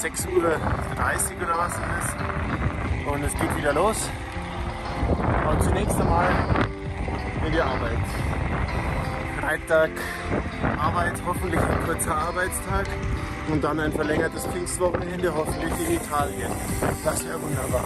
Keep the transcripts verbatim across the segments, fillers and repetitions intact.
sechs Uhr dreißig oder was es ist. Und es geht wieder los. Und zunächst einmal in die Arbeit. Freitag Arbeit, hoffentlich ein kurzer Arbeitstag. Und dann ein verlängertes Pfingstwochenende, hoffentlich in Italien. Das wäre wunderbar.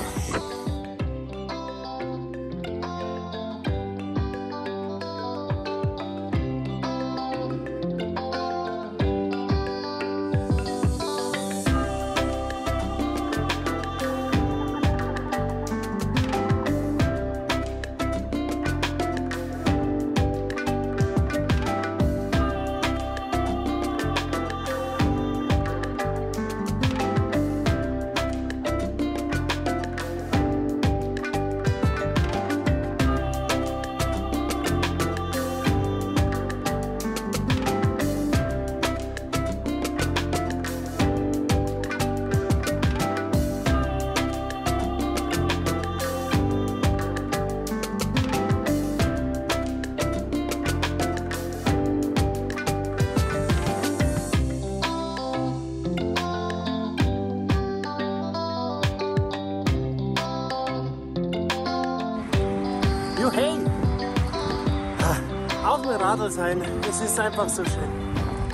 Radl sein, es ist einfach so schön.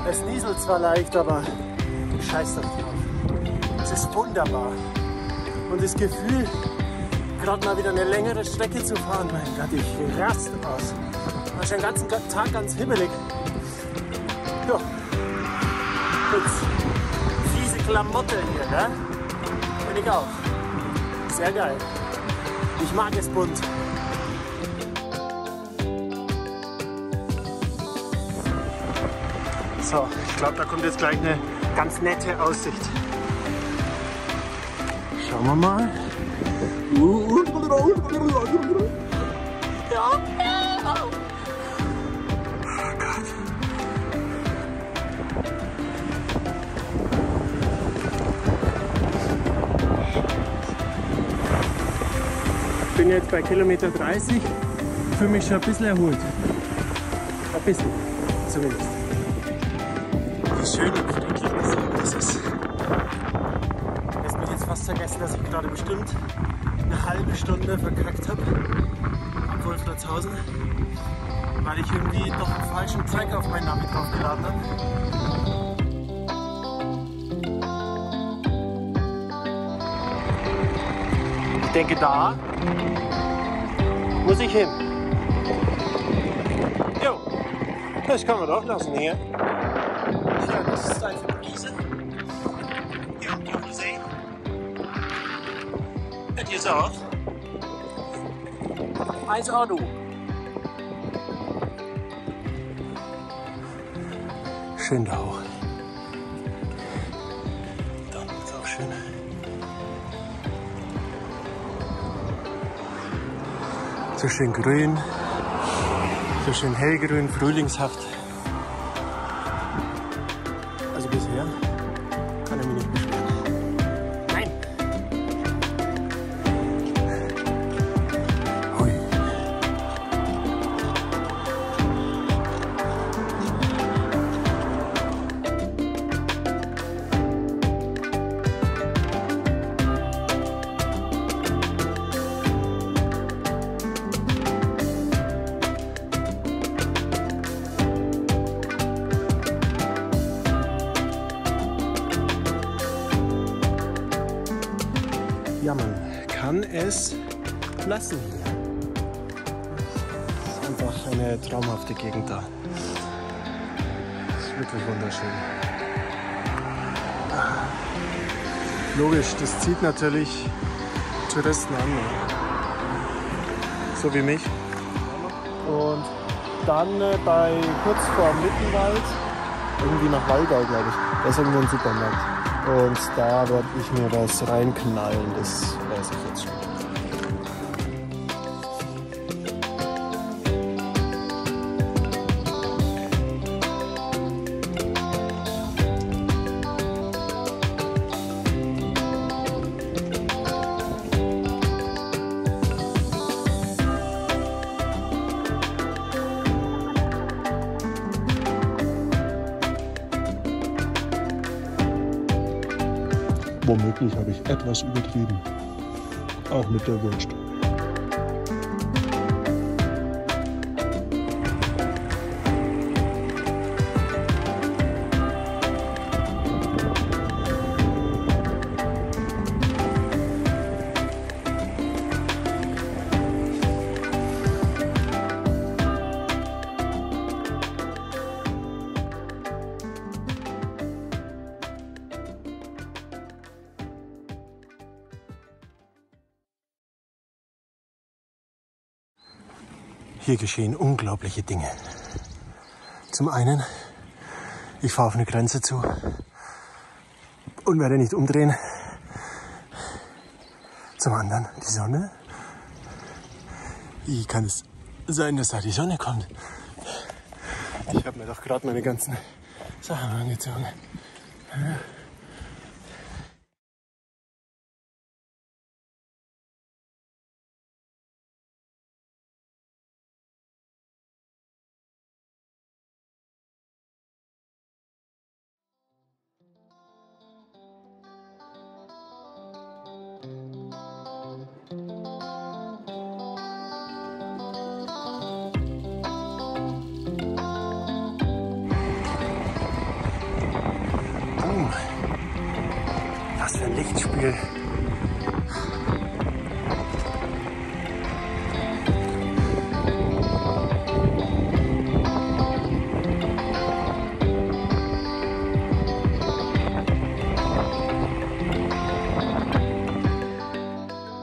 Es nieselt zwar leicht, aber scheiß drauf. Es ist wunderbar. Und das Gefühl, gerade mal wieder eine längere Strecke zu fahren, mein Gott, ich raste aus. War schon den ganzen Tag ganz himmelig. Ja. Jetzt fiese Klamotte hier, ne? Bin ich auch. Sehr geil. Ich mag es bunt. So, ich glaube, da kommt jetzt gleich eine ganz nette Aussicht. Schauen wir mal. Ja. Oh Gott. Ich bin jetzt bei Kilometer dreißig. Fühle mich schon ein bisschen erholt. Ein bisschen, zumindest. Schön und friedlich ist. Das ist. Ich habe mich jetzt fast vergessen, dass ich gerade bestimmt eine halbe Stunde verkackt habe am Wolfratshausen, weil ich irgendwie doch einen falschen Zeig auf mein Navi draufgeladen habe. Ich denke, da muss ich hin. Jo, das kann man doch lassen hier. Das ist einfach eine Wiese. Hier habt ihr einen See. Und hier ist er auch. Eins auch du. Schön da hoch. Da ist auch schön. So schön grün. So schön hellgrün, frühlingshaft. Ja, man kann es lassen hier. Es ist einfach eine traumhafte Gegend da. Es ist wirklich wunderschön. Logisch, das zieht natürlich Touristen an. So wie mich. Und dann bei kurz vor Mittenwald, irgendwie nach Wallgau, glaube ich, da ist irgendwo ein Supermarkt. Und da werde ich mir was reinknallen, das weiß ich jetzt schon. wirklich habe ich etwas übertrieben. Auch mit der Wurst. Hier geschehen unglaubliche Dinge. Zum einen, ich fahre auf eine Grenze zu und werde nicht umdrehen. Zum anderen, die Sonne. Wie kann es sein, dass da die Sonne kommt? Ich habe mir doch gerade meine ganzen Sachen angezogen. Was für ein Lichtspiel.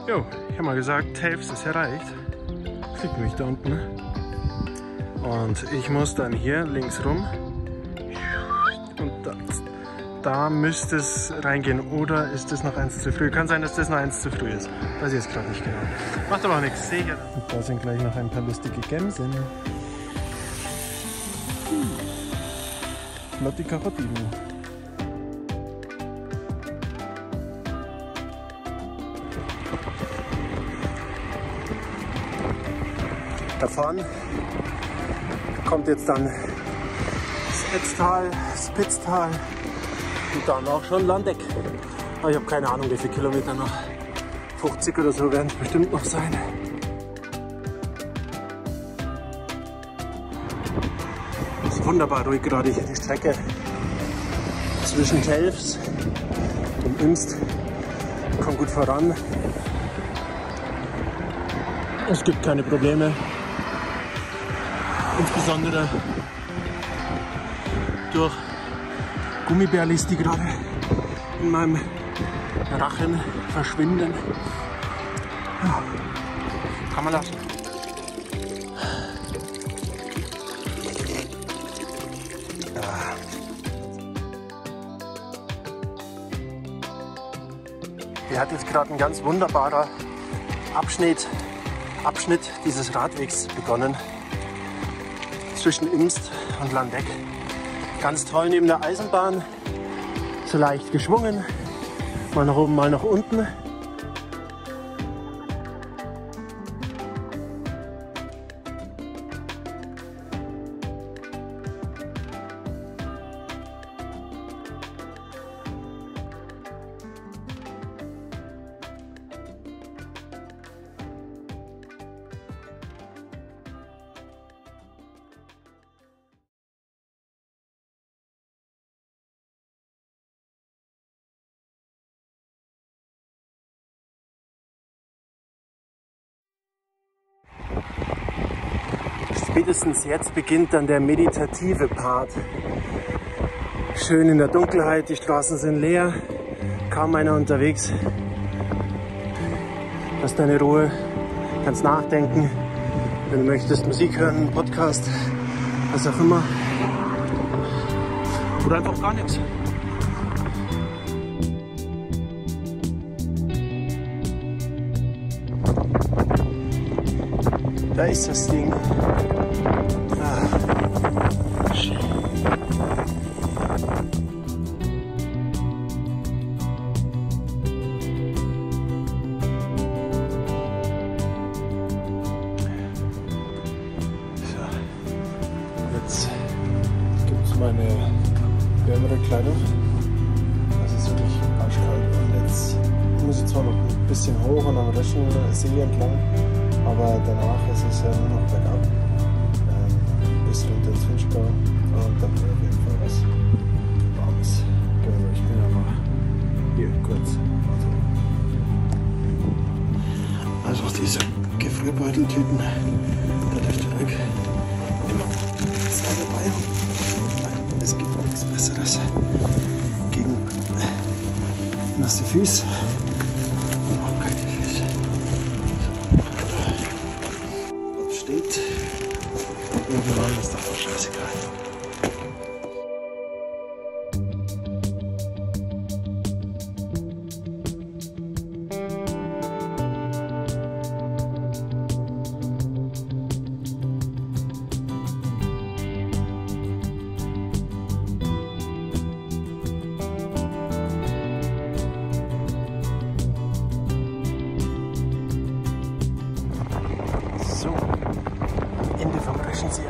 Jo, ich habe mal gesagt, Hälfte ist erreicht. Krieg mich da unten. Und ich muss dann hier links rum. Und da. Da müsste es reingehen, oder ist das noch eins zu früh? Kann sein, dass das noch eins zu früh ist. Weiß ich jetzt gerade nicht genau. Macht aber auch nichts, sicher. Und da sind gleich noch ein paar lustige Gämsen. Hm. Lotti Karottino. Da vorne kommt jetzt dann das Ötztal, das Spitztal. Und dann auch schon Landeck. Aber ich habe keine Ahnung, wie viele Kilometer noch. fünfzig oder so werden es bestimmt noch sein. Es ist wunderbar ruhig gerade hier die Strecke. Zwischen Telfs und Imst. Kommt gut voran. Es gibt keine Probleme. Insbesondere durch Gummibärlis, die gerade in meinem Rachen verschwinden. Ja, kann man lassen. Ja. Hier hat jetzt gerade ein ganz wunderbarer Abschnitt, Abschnitt dieses Radwegs begonnen. Zwischen Imst und Landeck. Ganz toll neben der Eisenbahn, so leicht geschwungen, mal nach oben, mal nach unten. Spätestens jetzt beginnt dann der meditative Part. Schön in der Dunkelheit, die Straßen sind leer, kaum einer unterwegs. Hast deine Ruhe, kannst nachdenken, wenn du möchtest Musik hören, Podcast, was auch immer. Oder einfach gar nichts. Da ist das Ding. Ah, schön. So, jetzt gibt es meine wärmere Kleidung. Das ist wirklich arschkalt und jetzt bisschen hoch und am Röschen See entlang, aber danach ist es ja nur noch bergab, ähm, bis runter ins Finchgau und dann wird auf jeden Fall was Warmes. Also ich bin aber hier kurz. Also diese Gefrierbeuteltüten, da dürft ihr weg. Immer Seile bei. Es gibt auch nichts Besseres gegen nasse Füße.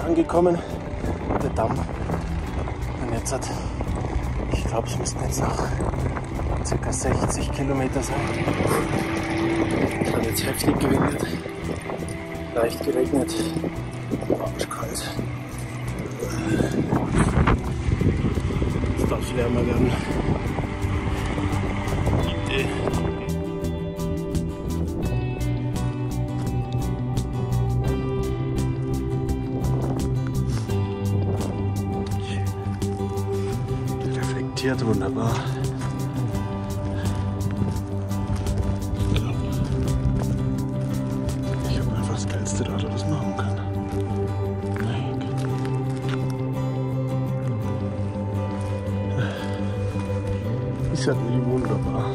Angekommen, der Damm. Und jetzt hat, ich glaube, es müssten jetzt noch ca. sechzig Kilometer sein. Und jetzt heftig gewindet, leicht geregnet, arschkalt. Es darf wärmer werden. Idee. Wunderbar. Ich habe einfach das geilste Radl, das man machen kann. Ist ja nie wunderbar.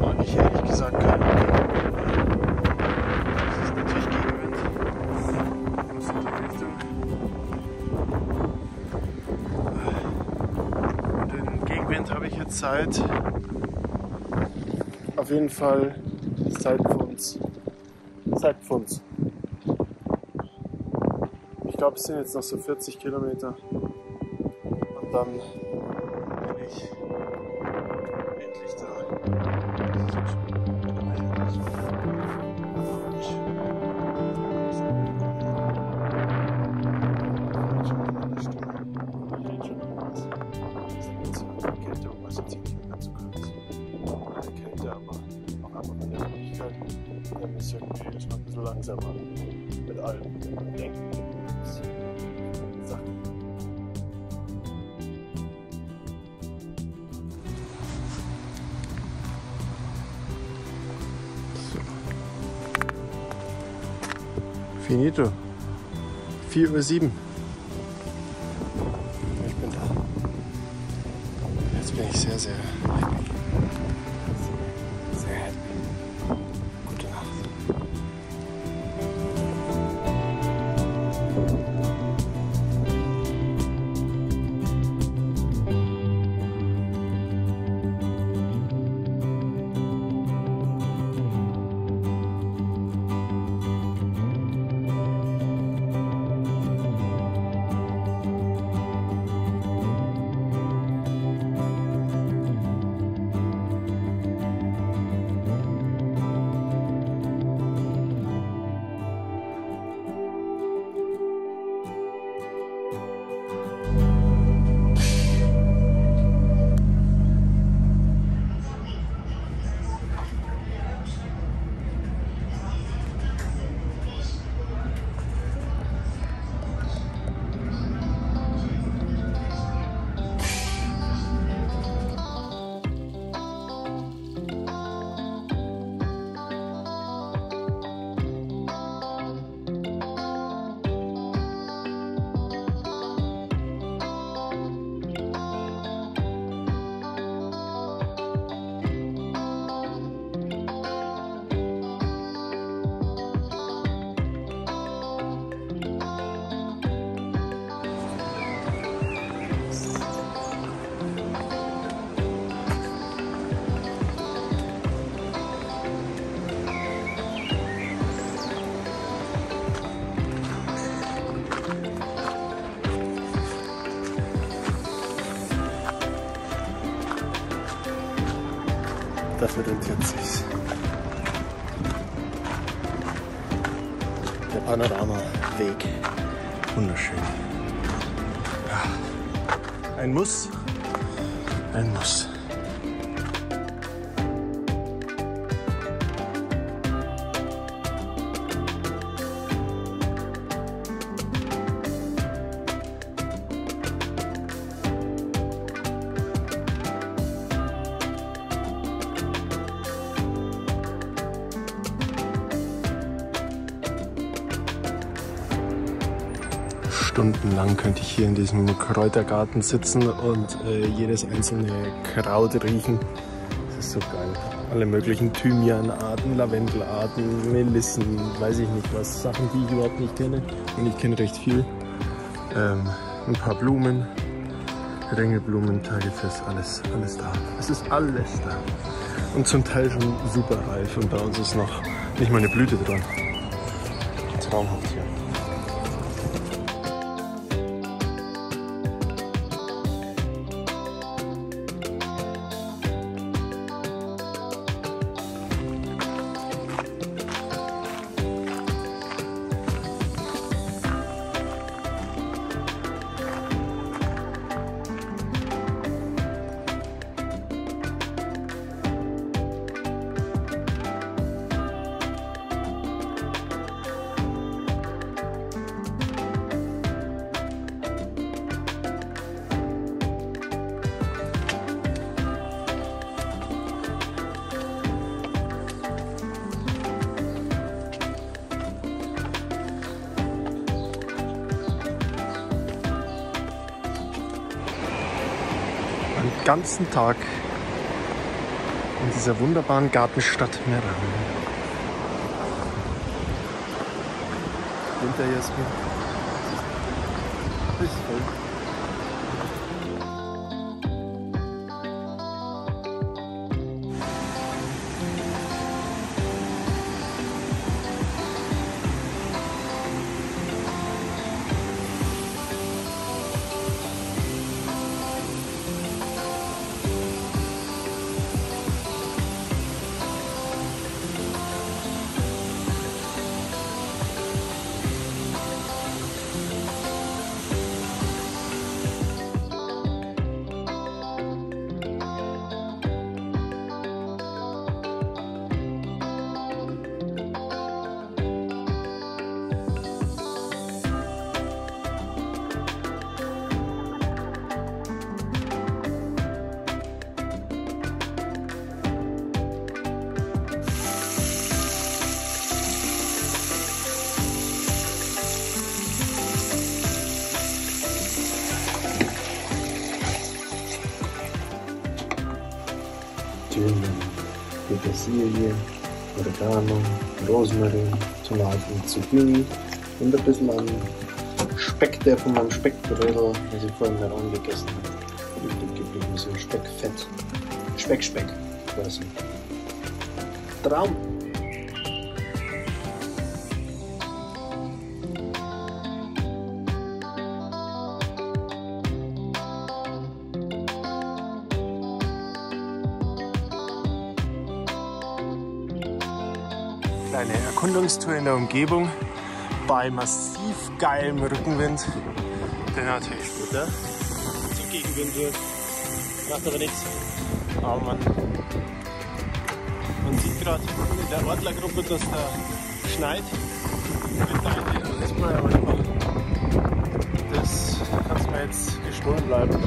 Mag ich ehrlich gesagt keinen. Das ist natürlich Gegenwind. Das ist die Richtung. Den Gegenwind habe ich jetzt seit auf jeden Fall seit Pfunds. Seit Pfunds. Ich glaube, es sind jetzt noch so vierzig Kilometer. Und dann bin ich endlich da. Langsamer mit allem Denken. Finito. vier Uhr sieben. Ich bin da. Jetzt bin ich sehr, sehr happy. Sehr happy. Gute Nacht. dafür rentiert sich's. Der Panoramaweg, wunderschön. Ja. Ein Muss, ein Muss. Stundenlang könnte ich hier in diesem Kräutergarten sitzen und äh, jedes einzelne Kraut riechen. Das ist so geil. Alle möglichen Thymianarten, Lavendelarten, Melissen, weiß ich nicht was. Sachen, die ich überhaupt nicht kenne. Und ich kenne recht viel. Ähm, ein paar Blumen, Ringelblumen, Tagetes, alles, alles da. Es ist alles da. Und zum Teil schon super reif. Und bei uns ist noch nicht mal eine Blüte dran. Traumhaft hier. Den ganzen Tag in dieser wunderbaren Gartenstadt Meran. Winterjasmin. Das ist voll. Thymian, Petersilie, Oregano, Rosmarin, Tomaten, Zucchini und ein bisschen an Speck, der von meinem Speckbrödel, was ich vorhin Meran gegessen habe, übrig geblieben ist. Speckfett, Speck, Speck, quasi. Traum! Eine Erkundungstour in der Umgebung bei massiv geilem Rückenwind, der natürlich gut, ne? Zum Gegenwind durch, macht aber nichts. Aber man, man sieht gerade in der Ortlergruppe, dass da schneit. Das sieht man ja manchmal. Das kann es mir jetzt gestohlen bleiben.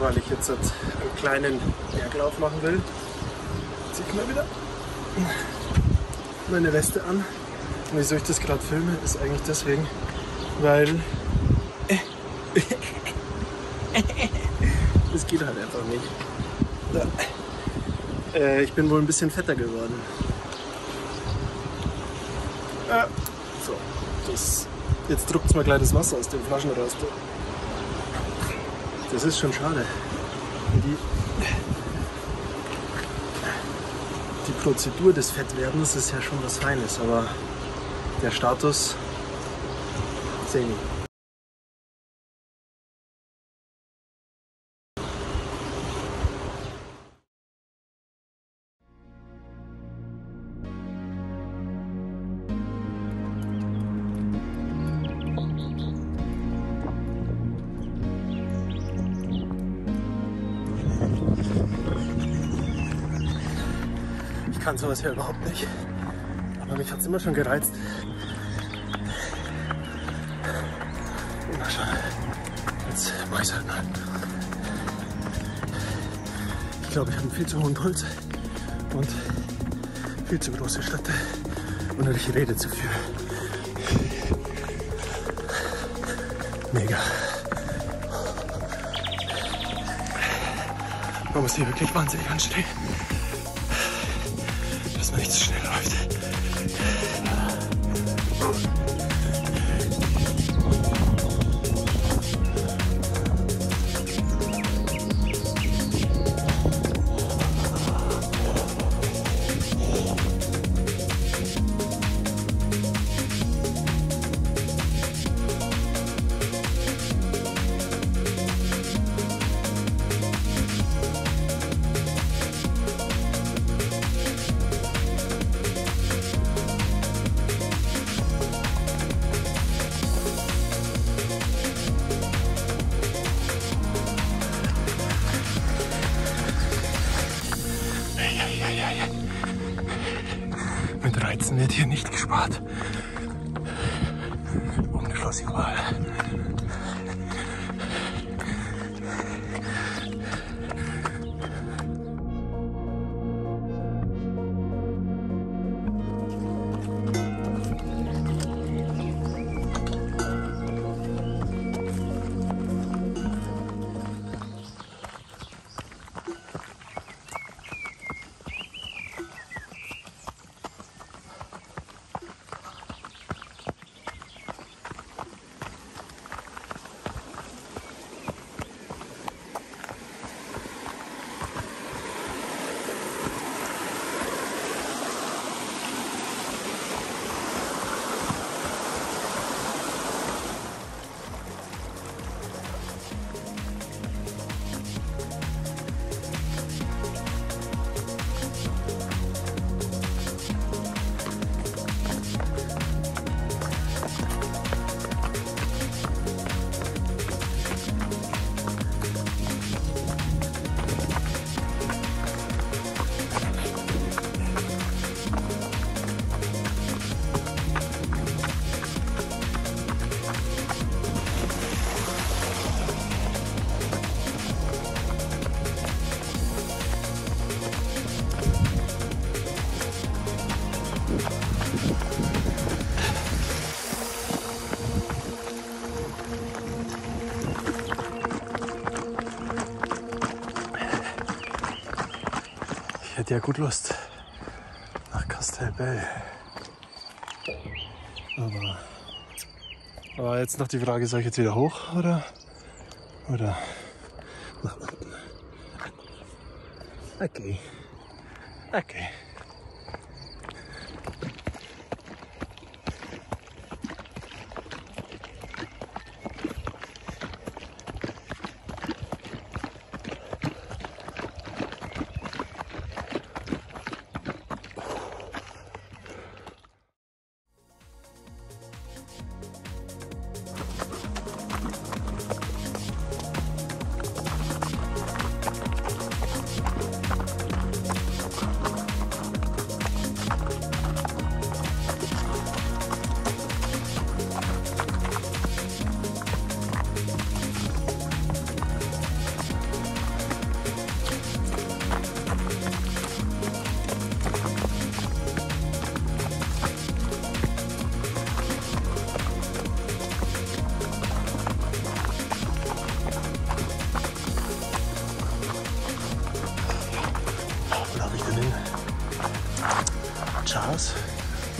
weil ich jetzt einen kleinen Berglauf machen will. Jetzt zieh ich mal wieder meine Weste an. Und wieso ich das gerade filme, ist eigentlich deswegen, weil das geht halt einfach nicht. Ja. Äh, ich bin wohl ein bisschen fetter geworden. Ja. So, das, jetzt drückt es mal gleich das Wasser aus dem Flaschenraster. Das ist schon schade. Die, die Prozedur des Fettwerdens ist ja schon was Feines, aber der Status sehe ich nicht. Ich kann sowas ja überhaupt nicht, aber mich hat es immer schon gereizt. Immer schon. Jetzt mach ich's halt mal. Ich glaube, ich habe einen viel zu hohen Puls und viel zu große Schritte und ich rede zu viel. Mega. Man muss hier wirklich wahnsinnig anstehen, dass man nicht zu schnell läuft. Mit Reizen wird hier nicht gespart. Ungeschlossene Wahl. Ich hätte ja gut Lust nach Castelbell. Aber, aber jetzt noch die Frage, soll ich jetzt wieder hoch oder, oder nach unten? Okay. Okay.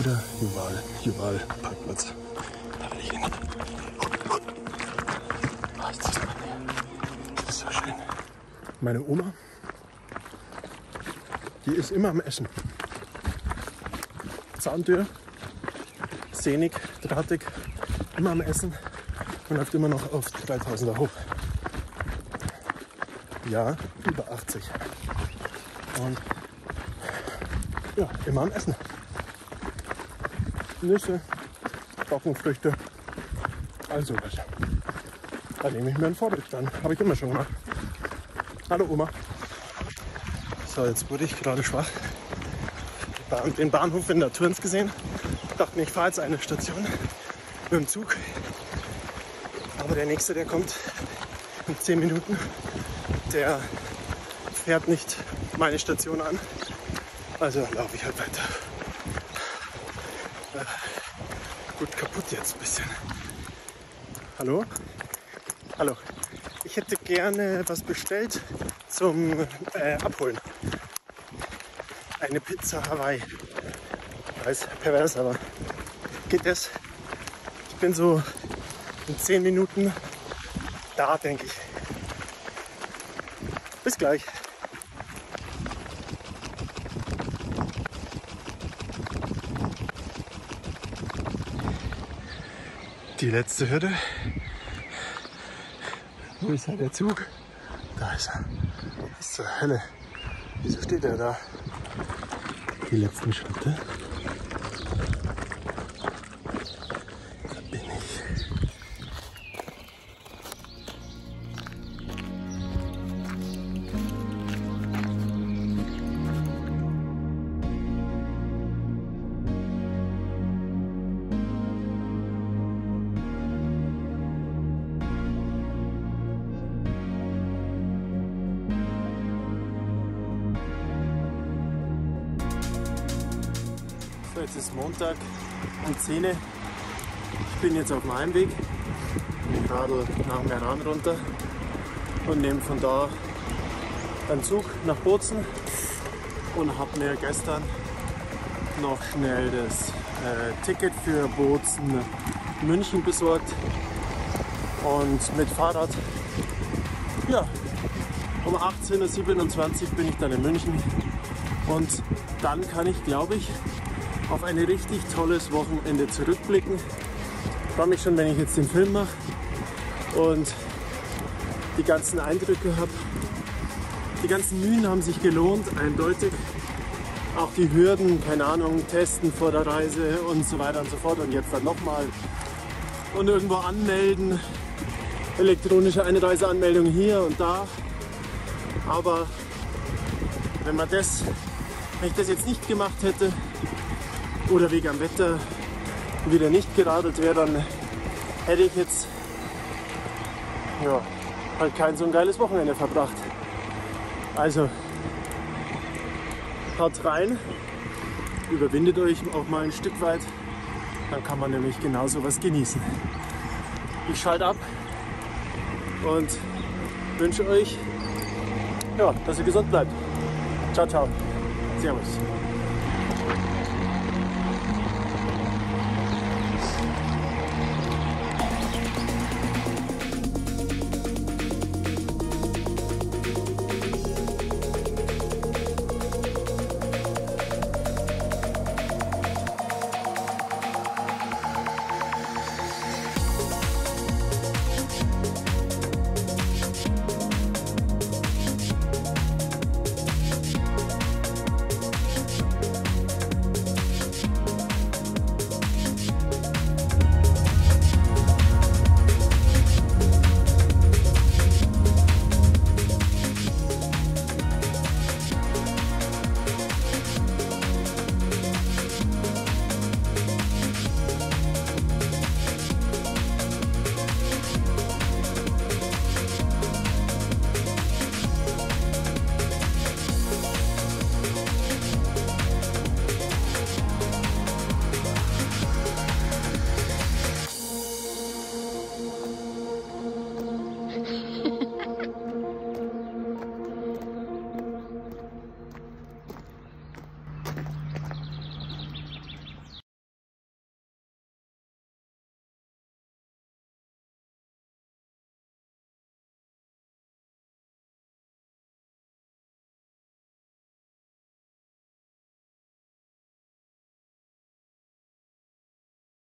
Oder Juval, Juval, Parkplatz. Da will ich hin. Oh, ist das so schön. Meine Oma, die ist immer am Essen. Zahntür, sehnig, drahtig, immer am Essen und läuft immer noch auf dreitausender hoch. Ja, über achtzig. Und ja, immer am Essen. Nüsse, Trockenfrüchte, also was. Da nehme ich mir ein Vorbild an. Habe ich immer schon gemacht. Hallo Oma. So, jetzt wurde ich gerade schwach. Bahn, den Bahnhof in der Turns gesehen. Dachte mir, ich fahre jetzt eine Station mit dem Zug. Aber der nächste, der kommt in zehn Minuten, der fährt nicht meine Station an. Also laufe ich halt weiter. Gut kaputt jetzt ein bisschen. Hallo? Hallo. Ich hätte gerne was bestellt zum äh, Abholen. Eine Pizza Hawaii. Ich weiß, pervers, aber geht das? Ich bin so in zehn Minuten da, denke ich. Bis gleich. Die letzte Hürde. Wo ist halt der Zug? Da ist er. Was ist zur Hölle? Wieso steht er da? Die letzten Schritte. Da bin ich. Jetzt ist Montag um zehn Uhr. Ich bin jetzt auf dem Heimweg. Ich radel nach Meran runter und nehme von da einen Zug nach Bozen und habe mir gestern noch schnell das äh, Ticket für Bozen München besorgt und mit Fahrrad. Ja, um achtzehn Uhr siebenundzwanzig bin ich dann in München und dann kann ich, glaube ich, auf ein richtig tolles Wochenende zurückblicken. Ich freue mich schon, wenn ich jetzt den Film mache und die ganzen Eindrücke habe. Die ganzen Mühen haben sich gelohnt, eindeutig. Auch die Hürden, keine Ahnung, testen vor der Reise und so weiter und so fort. Und jetzt dann nochmal und irgendwo anmelden. Elektronische Einreiseanmeldung hier und da. Aber wenn man das, wenn ich das jetzt nicht gemacht hätte, oder wegen am Wetter wieder nicht geradelt wäre, dann hätte ich jetzt ja, halt kein so ein geiles Wochenende verbracht. Also, haut rein, überwindet euch auch mal ein Stück weit, dann kann man nämlich genau sowas genießen. Ich schalte ab und wünsche euch, ja, dass ihr gesund bleibt. Ciao, ciao. Servus.